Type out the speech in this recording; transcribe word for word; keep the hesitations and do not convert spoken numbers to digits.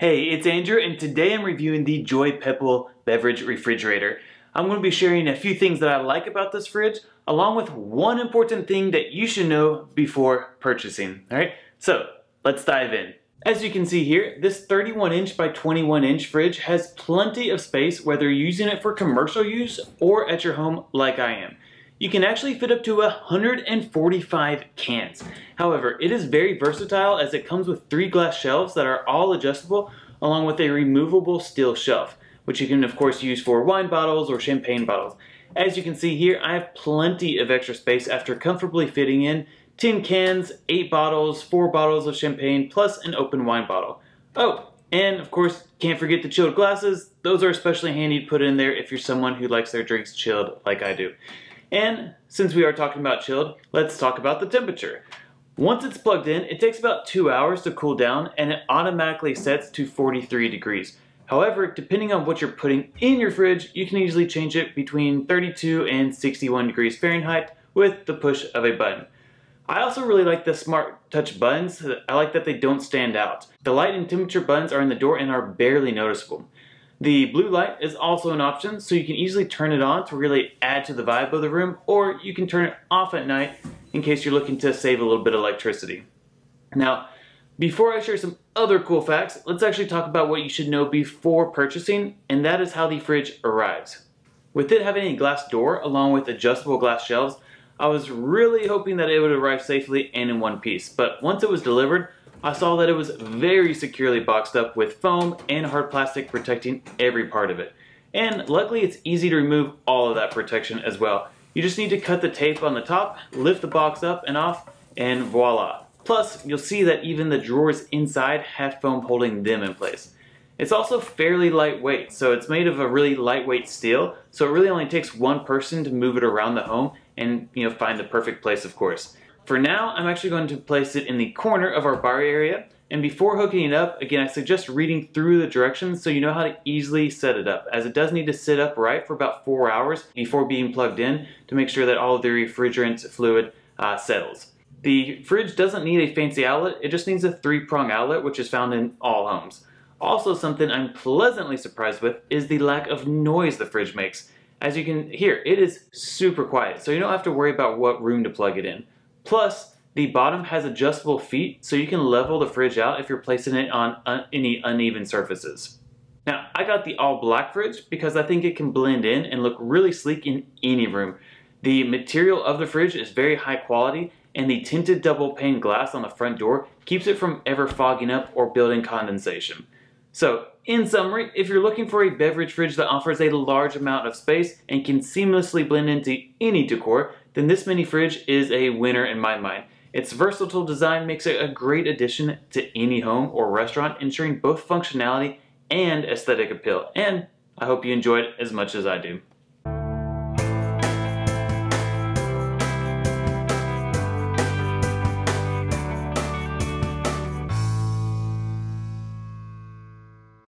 Hey, it's Andrew, and today I'm reviewing the Joy Pebble beverage refrigerator. I'm going to be sharing a few things that I like about this fridge, along with one important thing that you should know before purchasing. All right, so let's dive in. As you can see here, this thirty-one inch by twenty-one inch fridge has plenty of space, whether you're using it for commercial use or at your home like I am. You can actually fit up to one hundred forty-five cans. However, it is very versatile as it comes with three glass shelves that are all adjustable, along with a removable steel shelf, which you can of course use for wine bottles or champagne bottles. As you can see here, I have plenty of extra space after comfortably fitting in ten cans, eight bottles, four bottles of champagne, plus an open wine bottle. Oh, and of course, can't forget the chilled glasses. Those are especially handy to put in there if you're someone who likes their drinks chilled like I do. And since we are talking about chilled, let's talk about the temperature. Once it's plugged in, it takes about two hours to cool down and it automatically sets to forty-three degrees. However, depending on what you're putting in your fridge, you can easily change it between thirty-two and sixty-one degrees Fahrenheit with the push of a button. I also really like the smart touch buttons. I like that they don't stand out. The light and temperature buttons are in the door and are barely noticeable. The blue light is also an option, so you can easily turn it on to really add to the vibe of the room, or you can turn it off at night in case you're looking to save a little bit of electricity. Now, before I share some other cool facts, let's actually talk about what you should know before purchasing, and that is how the fridge arrives. With it having a glass door along with adjustable glass shelves, I was really hoping that it would arrive safely and in one piece, but once it was delivered, I saw that it was very securely boxed up with foam and hard plastic protecting every part of it. And luckily it's easy to remove all of that protection as well. You just need to cut the tape on the top, lift the box up and off, and voila. Plus, you'll see that even the drawers inside have foam holding them in place. It's also fairly lightweight, so it's made of a really lightweight steel, so it really only takes one person to move it around the home and, you know, find the perfect place, of course. For now, I'm actually going to place it in the corner of our bar area, and before hooking it up, again, I suggest reading through the directions so you know how to easily set it up, as it does need to sit upright for about four hours before being plugged in to make sure that all of the refrigerant fluid uh, settles. The fridge doesn't need a fancy outlet, it just needs a three-prong outlet, which is found in all homes. Also, something I'm pleasantly surprised with is the lack of noise the fridge makes. As you can hear, it is super quiet, so you don't have to worry about what room to plug it in. Plus, the bottom has adjustable feet, so you can level the fridge out if you're placing it on un- any uneven surfaces. Now, I got the all black fridge because I think it can blend in and look really sleek in any room. The material of the fridge is very high quality, and the tinted double pane glass on the front door keeps it from ever fogging up or building condensation. So, in summary, if you're looking for a beverage fridge that offers a large amount of space and can seamlessly blend into any decor, then this mini fridge is a winner in my mind. Its versatile design makes it a great addition to any home or restaurant, ensuring both functionality and aesthetic appeal. And I hope you enjoyed as much as I do.